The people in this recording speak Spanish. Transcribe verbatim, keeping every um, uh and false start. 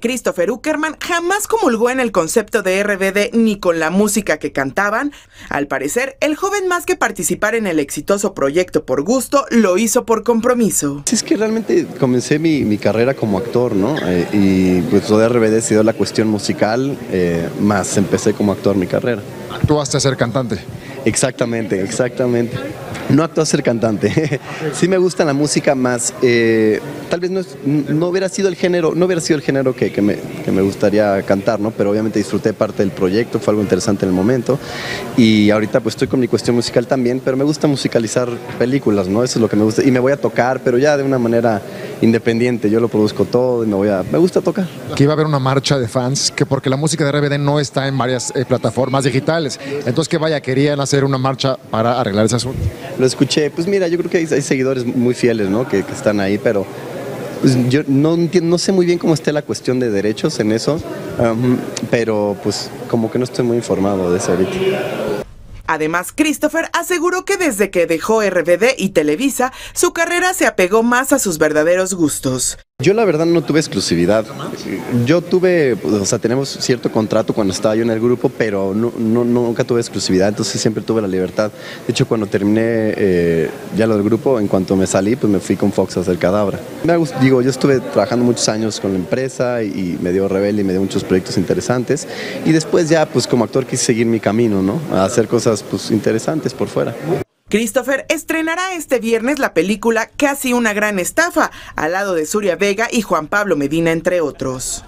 Christopher Uckermann jamás comulgó en el concepto de R B D ni con la música que cantaban. Al parecer, el joven, más que participar en el exitoso proyecto por gusto, lo hizo por compromiso. Es que realmente comencé mi, mi carrera como actor, ¿no? Eh, y pues lo de R B D se dio la cuestión musical, eh, más empecé como actor mi carrera. ¿Actuaste a ser cantante? Exactamente, exactamente. No actúa ser cantante. Sí me gusta la música más. Eh, tal vez no, es, no hubiera sido el género, no hubiera sido el género que, que, me, que me gustaría cantar, ¿no? Pero obviamente disfruté parte del proyecto, fue algo interesante en el momento. Y ahorita pues estoy con mi cuestión musical también, pero me gusta musicalizar películas, ¿no? Eso es lo que me gusta. Y me voy a tocar, pero ya de una manera independiente. Yo lo produzco todo y me voy a. Me gusta tocar. Que iba a haber una marcha de fans, que porque la música de R B D no está en varias eh, plataformas digitales. Entonces, que vaya, querían hacer una marcha para arreglar ese asunto. Lo escuché, pues mira, yo creo que hay, hay seguidores muy fieles, ¿no? que, que están ahí, pero pues yo no, entiendo, no sé muy bien cómo está la cuestión de derechos en eso, um, pero pues como que no estoy muy informado de eso ahorita. Además, Christopher aseguró que desde que dejó R B D y Televisa, su carrera se apegó más a sus verdaderos gustos. Yo la verdad no tuve exclusividad. Yo tuve, o sea, tenemos cierto contrato cuando estaba yo en el grupo, pero no, no, nunca tuve exclusividad, entonces siempre tuve la libertad. De hecho, cuando terminé eh, ya lo del grupo, en cuanto me salí, pues me fui con Fox a hacer Cadabra. Me gustó, digo, yo estuve trabajando muchos años con la empresa y me dio Rebelde y me dio muchos proyectos interesantes. Y después ya, pues como actor quise seguir mi camino, ¿no? A hacer cosas pues interesantes por fuera. Christopher estrenará este viernes la película Casi una gran estafa, al lado de Zuria Vega y Juan Pablo Medina, entre otros.